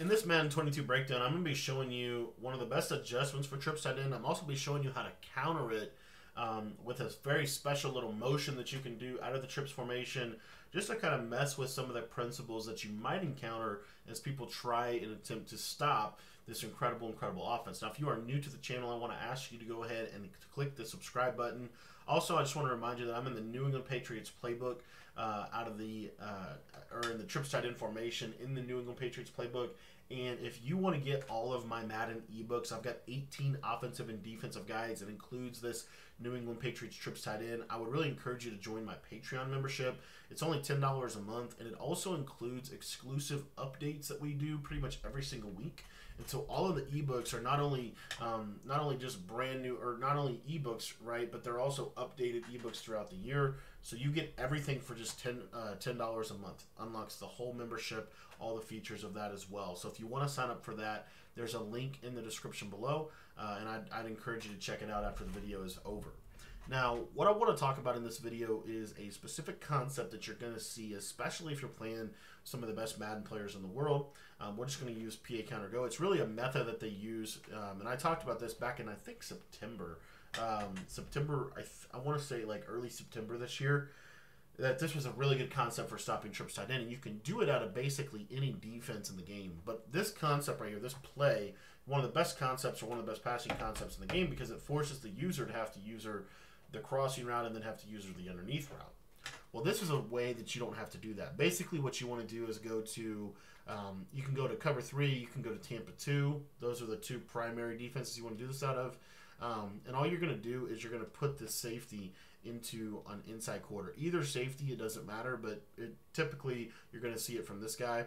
In this Madden 22 breakdown, I'm going to be showing you one of the best adjustments for trips tight end. I'm also be showing you how to counter it with a very special little motion that you can do out of the trips formation, just to kind of mess with some of the principles that you might encounter as people try and attempt to stop this incredible offense. Now, if you are new to the channel, I want to ask you to go ahead and click the subscribe button. Also, I just want to remind you that I'm in the New England Patriots playbook, in the trips tight end formation in the New England Patriots playbook. And if you want to get all of my Madden ebooks, I've got 18 offensive and defensive guides. It includes this New England Patriots trips tight end. I would really encourage you to join my Patreon membership. It's only $10 a month, and it also includes exclusive updates that we do pretty much every single week. And so all of the ebooks are not only just brand new, or not only ebooks, right, but they're also updated ebooks throughout the year. So you get everything for just $10 a month. Unlocks the whole membership, all the features of that as well. So if you want to sign up for that, there's a link in the description below, and I'd encourage you to check it out after the video is over. Now, what I want to talk about in this video is a specific concept that you're going to see, especially if you're playing some of the best Madden players in the world. We're just going to use PA Counter Go. It's really a method that they use, and I talked about this back in, I think, September. I want to say like early September this year, that this was a really good concept for stopping trips tight end. And you can do it out of basically any defense in the game. But this concept right here, this play, one of the best concepts or one of the best passing concepts in the game, because it forces the user to have to use the crossing route and then have to use the underneath route. Well, this is a way that you don't have to do that. Basically, what you want to do is go to, you can go to cover three, you can go to Tampa 2. Those are the two primary defenses you want to do this out of. And all you're going to do is you're going to put this safety into an inside quarter. Either safety, it doesn't matter, but typically you're going to see it from this guy,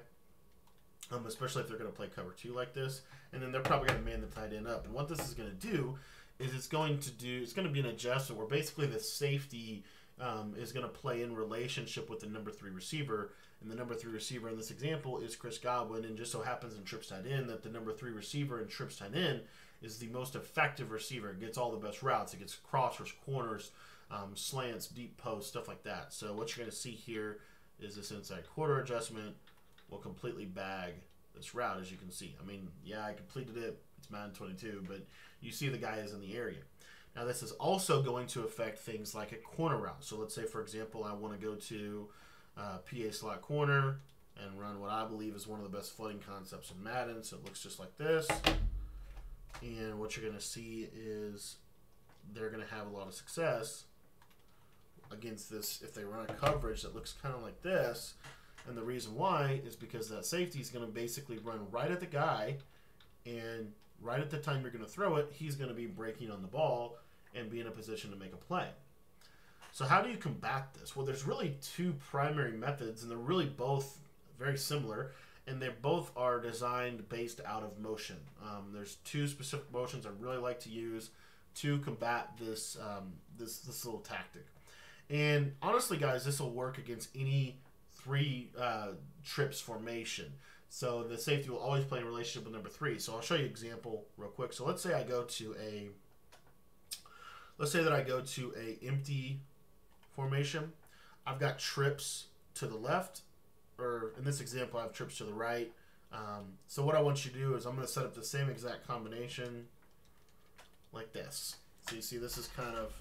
especially if they're going to play cover two like this. And then they're probably going to man the tight end up. And what this is going to do is it's going to be an adjustment where basically the safety is going to play in relationship with the number three receiver. And the number three receiver in this example is Chris Godwin, and just so happens in trips tight end that the number three receiver in trips tight end is the most effective receiver. It gets all the best routes. It gets crossers, corners, slants, deep posts, stuff like that. So what you're going to see here is this inside quarter adjustment will completely bag this route, as you can see. I mean, yeah, I completed it. It's Madden 22, but you see the guy is in the area. Now, this is also going to affect things like a corner route. So let's say, for example, I want to go to PA Slot Corner and run what I believe is one of the best flooding concepts in Madden. So it looks just like this. And what you're going to see is they're going to have a lot of success against this if they run a coverage that looks kind of like this. And the reason why is because that safety is going to basically run right at the guy, and right at the time you're going to throw it, he's going to be breaking on the ball and be in a position to make a play. So how do you combat this? Well, there's really two primary methods, and they're really both very similar, and they both are designed based out of motion. There's two specific motions I really like to use to combat this this little tactic. And honestly, guys, this will work against any three trips formation. So the safety will always play in relationship with number three. So I'll show you an example real quick. So let's say I go to a, let's say I go to a empty formation. I've got trips to the left, or in this example, I have trips to the right. So what I want you to do is I'm going to set up the same exact combination like this. So you see, this is kind of,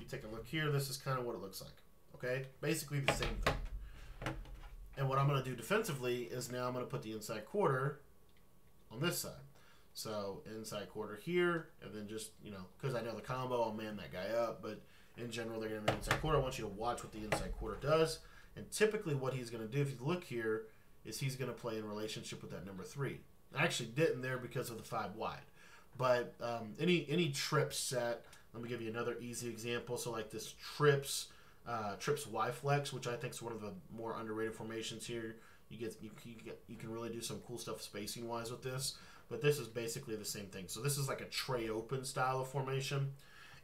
you take a look here, this is kind of what it looks like. Okay, basically the same thing. And what I'm going to do defensively is now I'm going to put the inside quarter on this side. So inside quarter here, and then just, you know, because I know the combo, I'll man that guy up. But in general, they're going to be inside quarter. I want you to watch what the inside quarter does. And typically what he's going to do, if you look here, is he's going to play in relationship with that number three. I actually didn't there because of the 5 wide. But any trip set, let me give you another easy example. So like this Trips Y-Flex, which I think is one of the more underrated formations here. You can really do some cool stuff spacing wise with this, but this is basically the same thing. So this is like a tray open style of formation,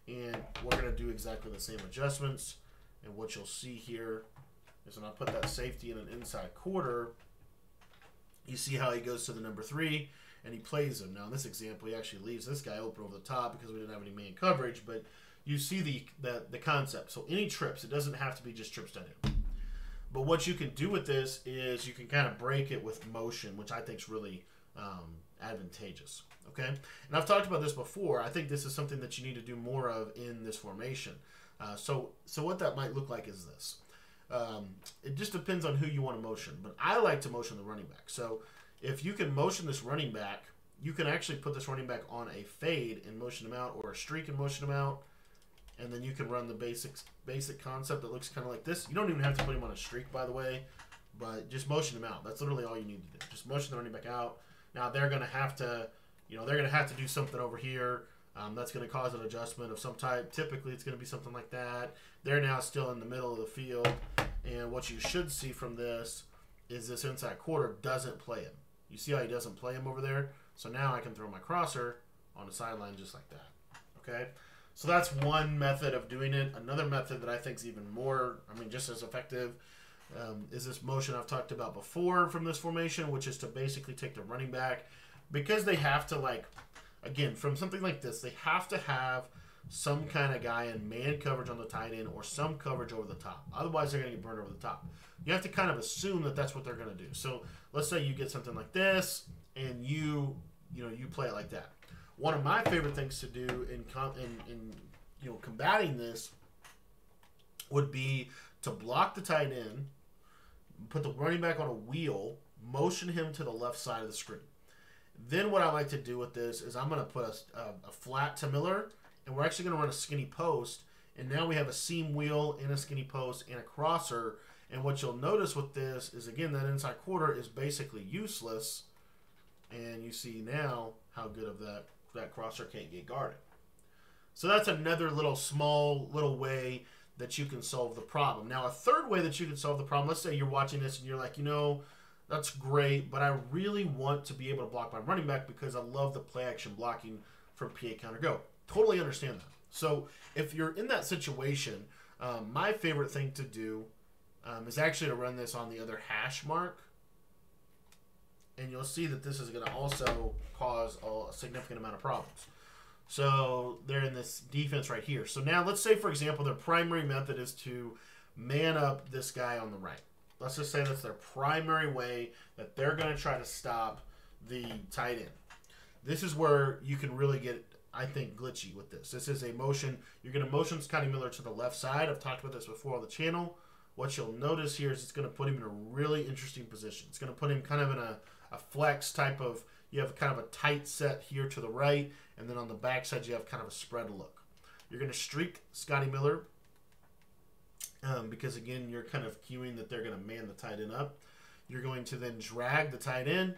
and we're going to do exactly the same adjustments. And what you'll see here is when I put that safety in an inside quarter, you see how he goes to the number three and he plays him. Now in this example, he actually leaves this guy open over the top because we didn't have any man coverage, but you see the concept. So any trips, it doesn't have to be just trips tight end. But what you can do with this is you can kind of break it with motion, which I think is really advantageous. Okay, and I've talked about this before. I think this is something that you need to do more of in this formation. So what that might look like is this. It just depends on who you want to motion, but I like to motion the running back. So if you can motion this running back, you can actually put this running back on a fade and motion him out, or a streak and motion him out, and then you can run the basic concept that looks kind of like this. You don't even have to put him on a streak, by the way, but just motion him out. That's literally all you need to do. Just motion the running back out. Now they're going to have to, you know, they're going to have to do something over here. That's going to cause an adjustment of some type. Typically, it's going to be something like that. They're now still in the middle of the field, and what you should see from this is this inside quarter doesn't play him. You see how he doesn't play him over there? So now I can throw my crosser on the sideline just like that. Okay, so that's one method of doing it. Another method that I think is even more, I mean, just as effective, is this motion I've talked about before from this formation, which is to basically take the running back, because they have to, like, again, from something like this, they have to have some kind of guy in man coverage on the tight end or some coverage over the top. Otherwise, they're going to get burned over the top. You have to kind of assume that that's what they're going to do. So let's say you get something like this, and you play it like that. One of my favorite things to do in combating this would be to block the tight end, put the running back on a wheel, motion him to the left side of the screen. Then what I like to do with this is I'm going to put a flat to Miller, and we're actually going to run a skinny post. And now we have a seam wheel and a skinny post and a crosser. And what you'll notice with this is, again, that inside quarter is basically useless. And you see now how good of that crosser can't get guarded. So that's another little way that you can solve the problem. Now, a third way that you can solve the problem, let's say you're watching this and you're like, you know, that's great, but I really want to be able to block my running back because I love the play action blocking from PA Counter Go. Totally understand that. So if you're in that situation, my favorite thing to do is actually to run this on the other hash mark. And you'll see that this is going to also cause a significant amount of problems. So they're in this defense right here. So now let's say, for example, their primary method is to man up this guy on the right. Let's just say that's their primary way that they're going to try to stop the tight end. This is where you can really get, I think, glitchy with this. This is a motion. You're going to motion Scotty Miller to the left side. I've talked about this before on the channel. What you'll notice here is it's going to put him in a really interesting position. It's going to put him kind of in a flex type of, you have kind of a tight set here to the right, and then on the backside you have kind of a spread look. You're going to streak Scotty Miller because, again, you're kind of cueing that they're going to man the tight end up. You're going to then drag the tight end,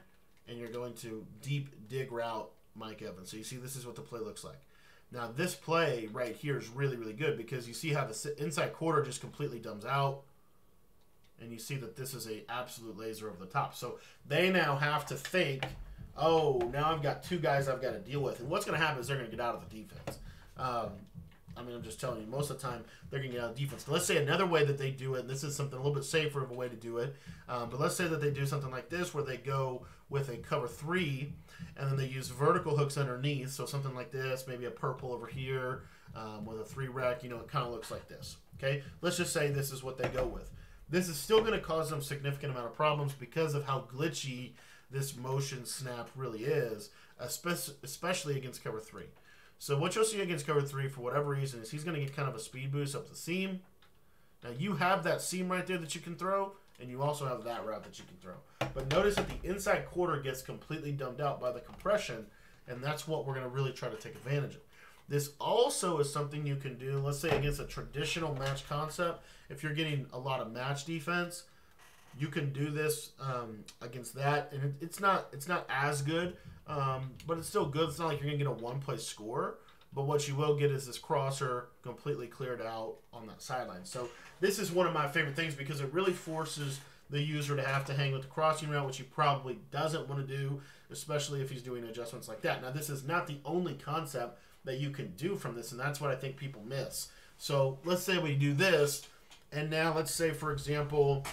and you're going to deep dig route Mike Evans. So you see this is what the play looks like. Now this play right here is really, really good because you see how the inside quarter just completely dumbs out. And you see that this is an absolute laser over the top. So they now have to think, oh, now I've got two guys I've got to deal with. And what's going to happen is they're going to get out of the defense. I mean, I'm just telling you, most of the time they're going to get out of defense. Now, let's say another way that they do it, and this is something a little bit safer of a way to do it, but let's say that they do something like this where they go with a cover 3 and then they use vertical hooks underneath, so something like this, maybe a purple over here with a 3-rec, you know, it kind of looks like this. Okay, let's just say this is what they go with. This is still going to cause them a significant amount of problems because of how glitchy this motion snap really is, especially against cover 3. So what you'll see against cover 3, for whatever reason, is he's going to get kind of a speed boost up the seam. Now you have that seam right there that you can throw, and you also have that route that you can throw. But notice that the inside quarter gets completely dumbed out by the compression, and that's what we're going to really try to take advantage of. This also is something you can do, let's say against a traditional match concept. If you're getting a lot of match defense, you can do this against that, and it's not as good, but it's still good. It's not like you're going to get a one-play score, but what you will get is this crosser completely cleared out on that sideline. So this is one of my favorite things because it really forces the user to have to hang with the crossing route, which he probably doesn't want to do, especially if he's doing adjustments like that. Now, this is not the only concept that you can do from this, and that's what I think people miss. So let's say we do this, and now let's say, for example,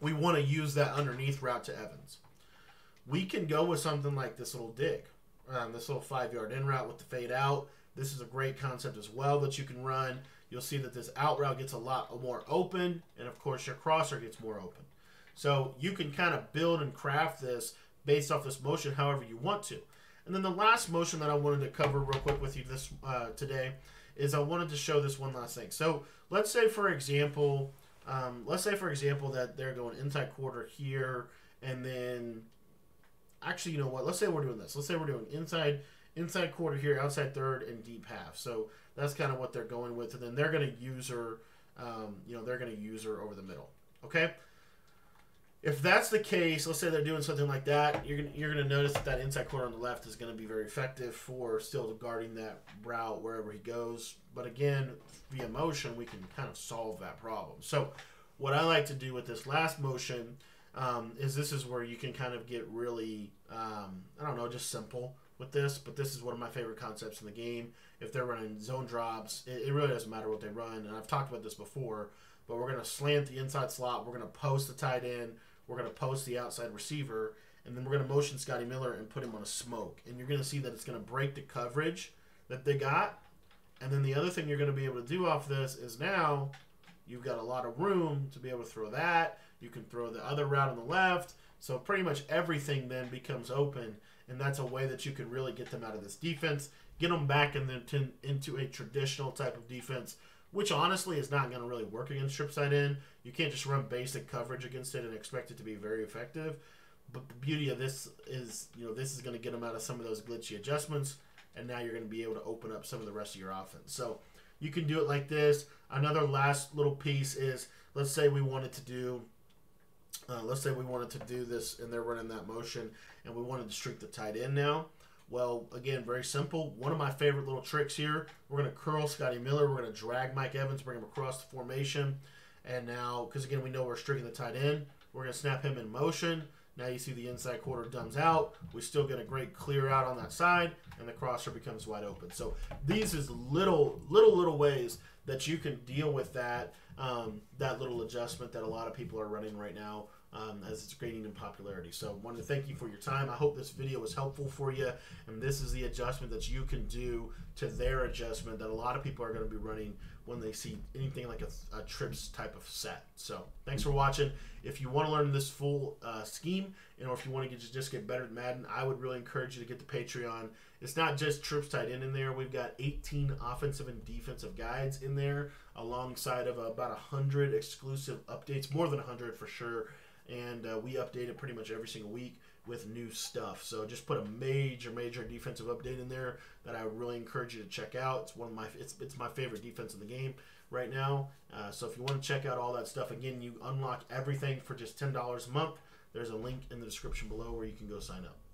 we want to use that underneath route to Evans. We can go with something like this little dig, this little 5-yard in route with the fade out. This is a great concept as well that you can run. you'll see that this out route gets a lot more open, and of course your crosser gets more open. So you can kind of build and craft this based off this motion however you want to. And then the last motion that I wanted to cover real quick with you this today is I wanted to show this one last thing. So let's say, for example, that they're going inside quarter here, and then actually, you know what? Let's say we're doing this. Let's say we're doing inside quarter here, outside third, and deep half. So that's kind of what they're going with, and then they're going to user, they're going to user over the middle. Okay. If that's the case, let's say they're doing something like that, you're gonna notice that that inside corner on the left is gonna be very effective for still guarding that route wherever he goes. But again, via motion, we can kind of solve that problem. So what I like to do with this last motion is this is where you can kind of get really, just simple with this. But this is one of my favorite concepts in the game. If they're running zone drops, it really doesn't matter what they run. And I've talked about this before, but we're gonna slant the inside slot. We're gonna post the tight end. We're going to post the outside receiver, and then we're going to motion Scotty Miller and put him on a smoke. And you're going to see that it's going to break the coverage that they got. And then the other thing you're going to be able to do off this is now you've got a lot of room to be able to throw that. You can throw the other route on the left. So pretty much everything then becomes open, and that's a way that you can really get them out of this defense, get them back into a traditional type of defense, which honestly is not going to really work against strip side in. You can't just run basic coverage against it and expect it to be very effective. But the beauty of this is, this is going to get them out of some of those glitchy adjustments, and now you're going to be able to open up some of the rest of your offense. So you can do it like this. Another last little piece is, let's say we wanted to do, this, and they're running that motion, and we wanted to streak the tight end now. Well, again, very simple. One of my favorite little tricks here, we're going to curl Scotty Miller. We're going to drag Mike Evans, bring him across the formation. And now, because, again, we know we're streaking the tight end, we're going to snap him in motion. Now you see the inside quarter dumbs out. We still get a great clear out on that side, and the crosser becomes wide open. So these is little ways that you can deal with that, that little adjustment that a lot of people are running right now. As it's gaining in popularity. So I wanted to thank you for your time. I hope this video was helpful for you, and this is the adjustment that you can do to their adjustment that a lot of people are going to be running when they see anything like a trips type of set. So thanks for watching. If you want to learn this full scheme, or if you want to just get better at Madden, I would really encourage you to get the Patreon. It's not just trips tight end in there. We've got 18 offensive and defensive guides in there, alongside of about 100 exclusive updates, more than 100 for sure. And we update it pretty much every single week with new stuff. So just put a major defensive update in there that I really encourage you to check out. It's one of my it's my favorite defense in the game right now. So if you want to check out all that stuff, again, you unlock everything for just $10 a month. There's a link in the description below where you can go sign up.